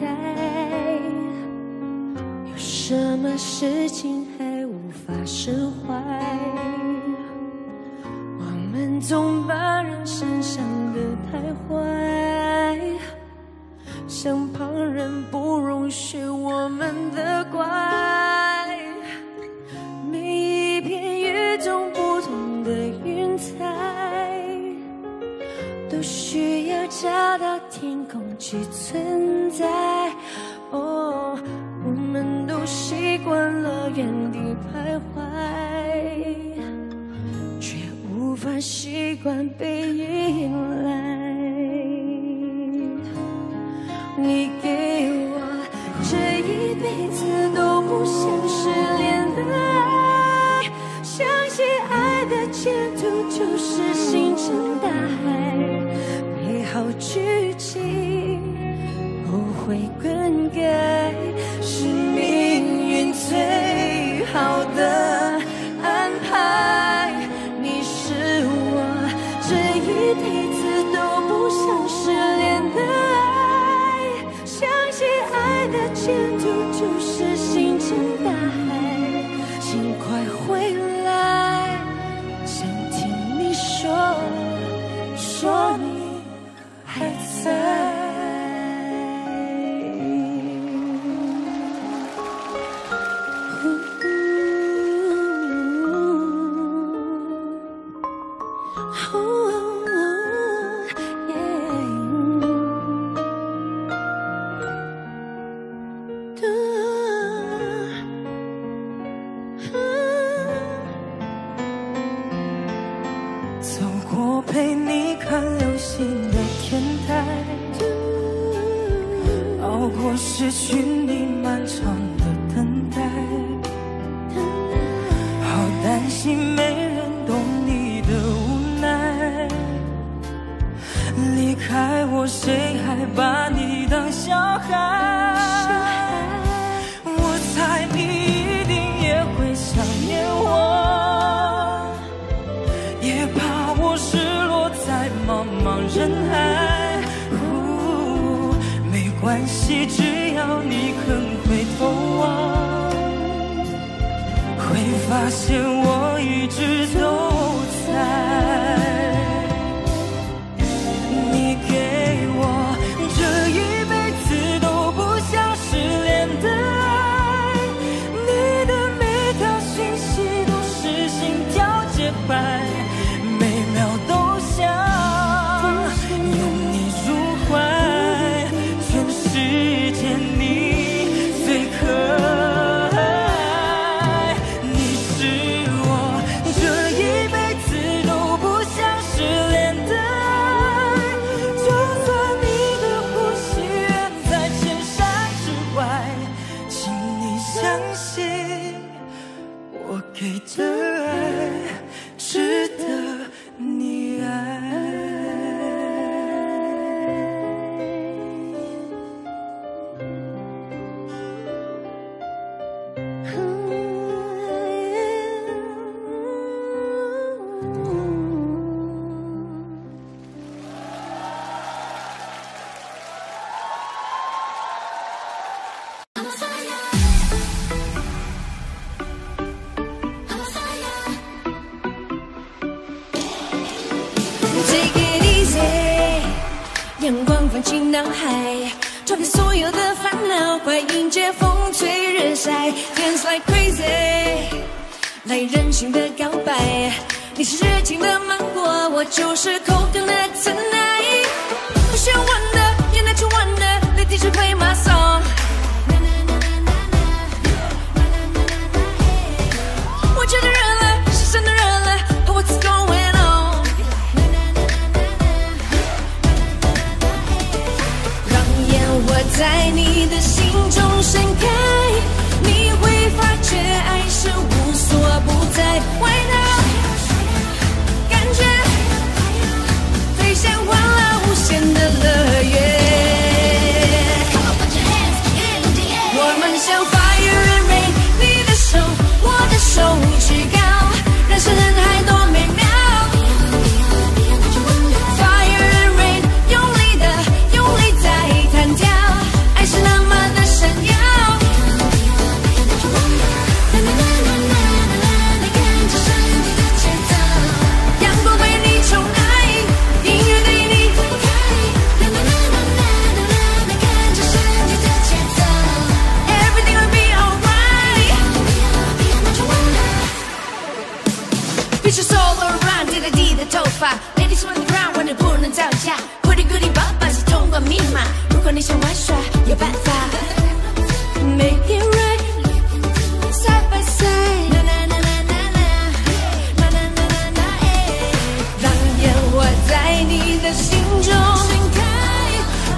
待，有什么事情还无法释怀？我们总把人生想得太坏，像旁人不容许我们的怪。每一片与众不同的云彩，都需要找到天空去存在。哦，我们都习惯了原地徘徊，却无法习惯被依赖。你给我这一辈子都不想失联的爱，相信爱的前途就是星辰大海。好剧情不会更改，是命运最好的安排。你是我这一辈子都不想失联的爱，相信爱的前途就是星辰大海。请快回来，想听你说你还在。走过陪你看流星的天台，熬过失去你漫长的等待，好担心没人懂你的无奈。离开我，谁还把你当小孩？我猜你一定也会想念我，也怕我失落在茫茫人海。没关系，只要你肯回头望，会发现我一直都在。你给我这一辈子都不想失联的爱，你的每条讯息都是心跳节拍，每秒都想拥你入怀。世界你最可爱，你是我这一辈子都不想失联的爱。就算你的呼吸远在千山之外，请你相信我给的爱值得你爱。阳光放进脑海，转变所有的烦恼，快迎接风吹日晒。 Dance like crazy， 来任性的告白。你是热情的芒果，我就是coconut tonight。 Push your wonder， you let you wonder， let DJ play my song。 我觉得热了，是真的热了。Oh what's going on，在你的心中盛开，你会发觉爱是无所不在。Why now？ 感觉飞向花了无限的乐园。发。Ladies on the ground， 我们不能造假。Pretty goody 爸爸是通关密码。如果你想玩耍，有办法。Make it right， side by side， na na na na na na na na na na， 让烟火在你的心中盛开，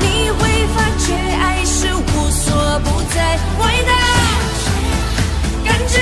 你会发觉爱是无所不在。Why not？ 感觉。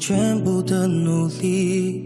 全部的努力，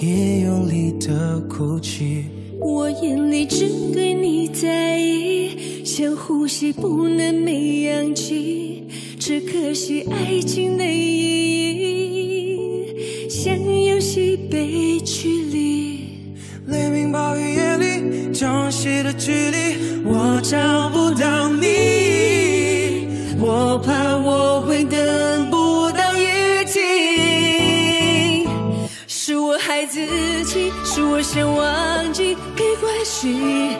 也用力的哭泣。我眼里只对你在意，想呼吸不能没氧气，只可惜爱情的意义，像游戏被距离。雷鸣暴雨夜里，潮汐的距离，我找不到你，我怕我会等不。 爱自己是我先忘记，没关系，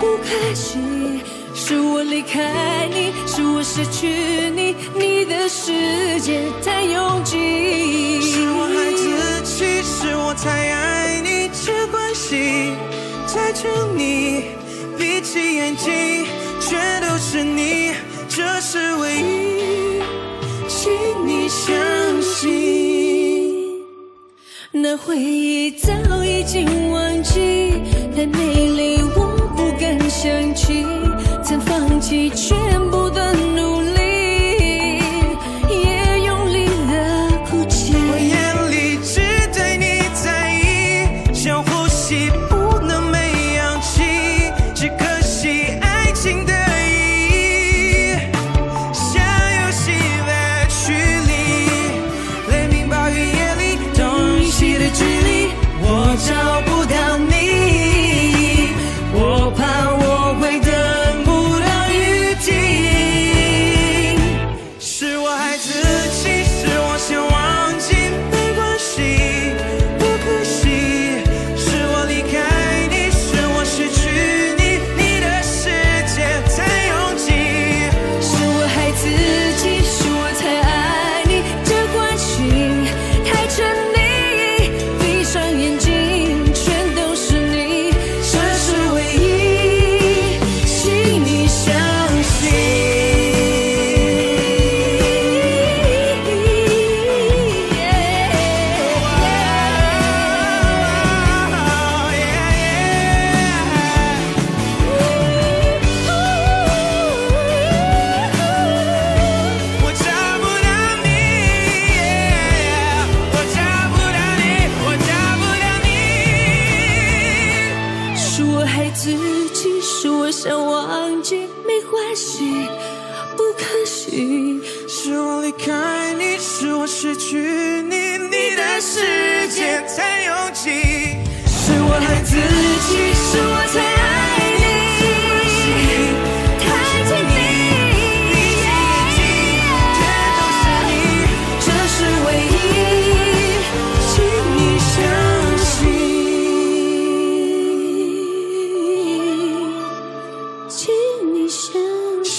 不开心。是我离开你，是我失去你，你的世界太拥挤。是我爱自己，是我太爱你，这关系拆成你，闭起眼睛，全都是你，这是唯一，请你相信。 那回忆早已经忘记，但美丽我不敢想起，曾放弃全部的努力，也用力的哭泣。我眼里只对你在意，想呼吸不能没氧气，只可惜爱情的意义，像游戏的距离，雷鸣暴雨夜里。 的距离，我找不到你，我怕我会等不到雨季。失去你，你的世界才拥挤。是我太自己，是我太爱你，看见你，这都是你，这是唯一，请你相信，请你相信。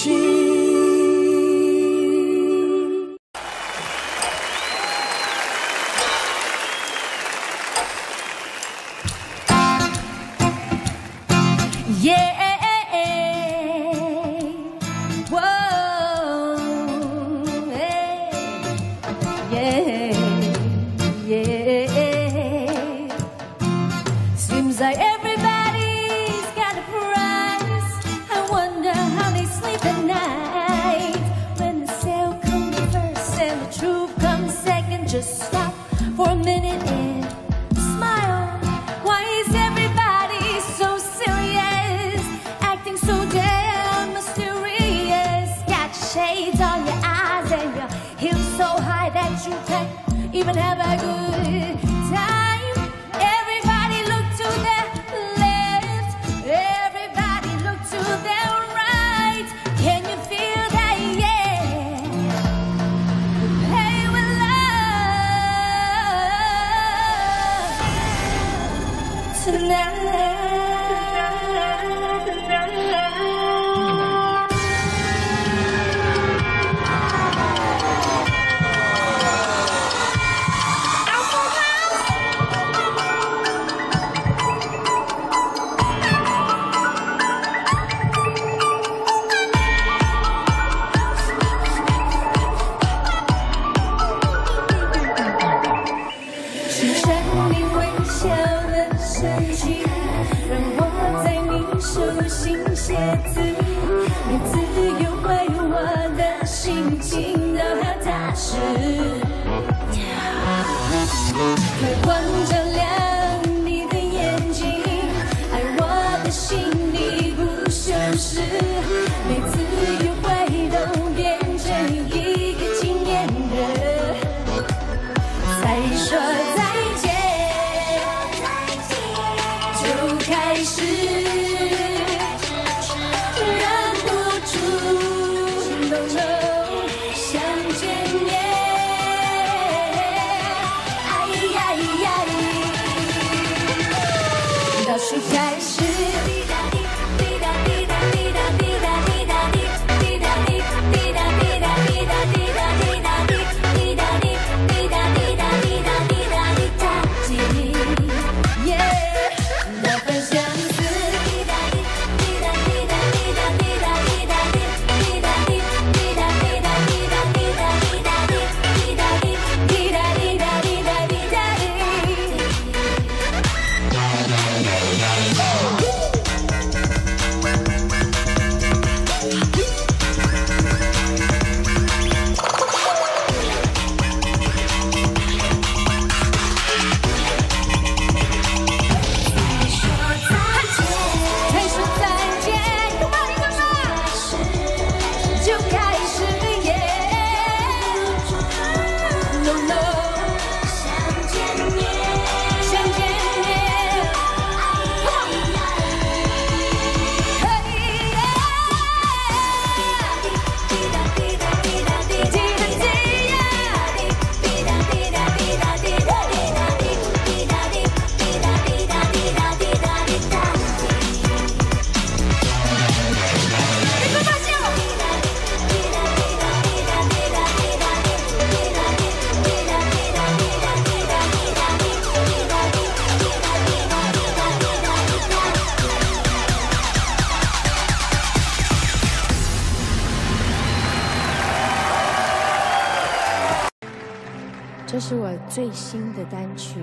最新的单曲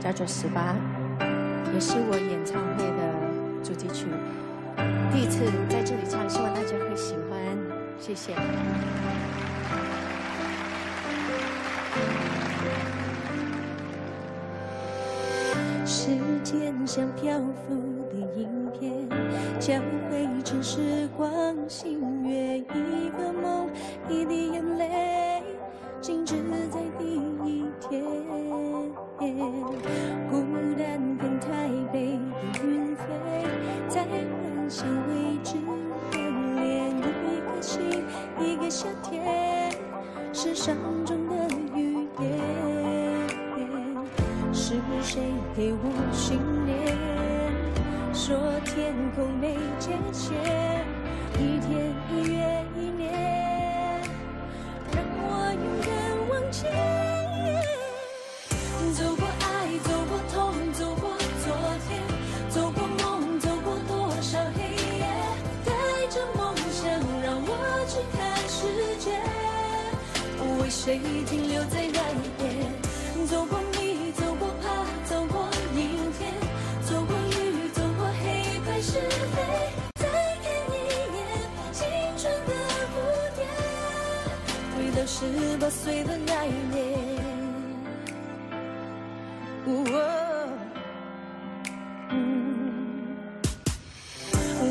叫做《18》，也是我演唱会的主题曲。第一次在这里唱，希望大家会喜欢，谢谢。时间像漂浮的影片，交汇成时光，星月一个梦，你的眼泪静止在。陪我训练。说天空没界限，一天一月一年，让我勇敢往前。走过爱，走过痛，走过昨天，走过梦，走过多少黑夜，带着梦想让我去看世界。为谁停留在那一边？ 走过你，走过怕，走过阴天，走过雨，走过黑白是非。再看一眼青春的蝴蝶，回到18岁的那一年。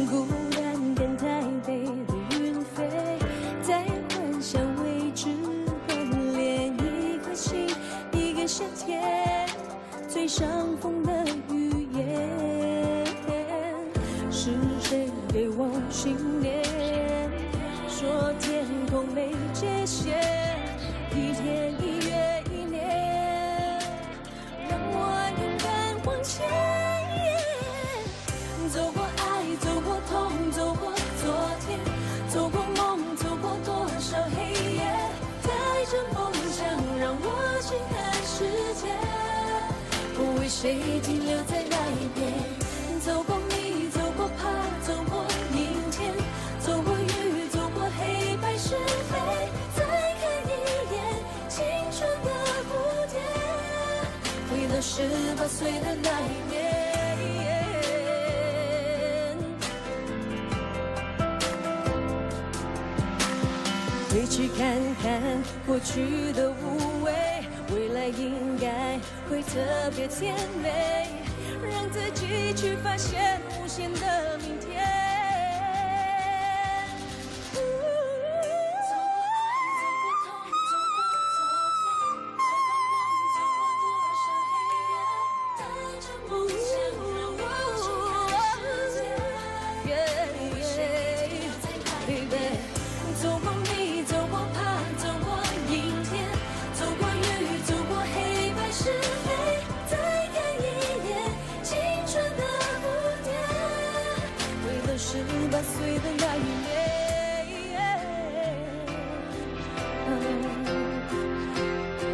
孤单跟台北的云飞，在幻想未知的脸，一颗心。 夏天最伤风的语言，是谁给我信念？说天空没界限，一天一月一年，让我勇敢往前。走过爱，走过痛，走过昨天，走过梦，走过多少黑夜，带着梦想让我去看。 世界，为谁停留在那一边？走过你，走过怕，走过阴天，走过雨，走过黑白是非。再看一眼青春的蝴蝶，回到18岁的那一年。 回去看看过去的无畏，未来应该会特别甜美，让自己去发现无限的明天。18岁的那一年，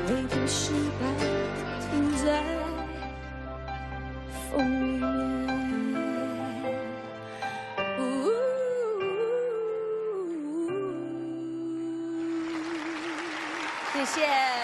每个失败停在风里面。谢谢。